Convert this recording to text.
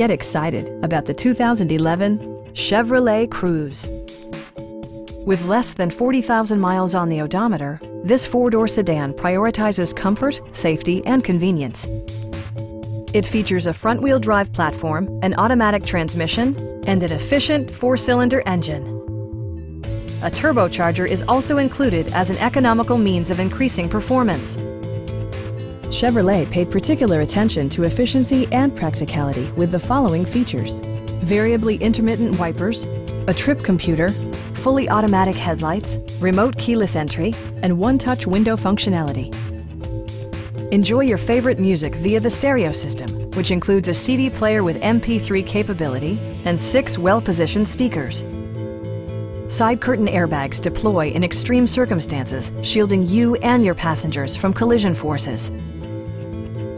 Get excited about the 2011 Chevrolet Cruze. With less than 40,000 miles on the odometer, this four-door sedan prioritizes comfort, safety, and convenience. It features a front-wheel drive platform, an automatic transmission, and an efficient four-cylinder engine. A turbocharger is also included as an economical means of increasing performance. Chevrolet paid particular attention to efficiency and practicality with the following features: variably intermittent wipers, a trip computer, fully automatic headlights, remote keyless entry, and one-touch window functionality. Enjoy your favorite music via the stereo system, which includes a CD player with MP3 capability and 6 well-positioned speakers. Side curtain airbags deploy in extreme circumstances, shielding you and your passengers from collision forces.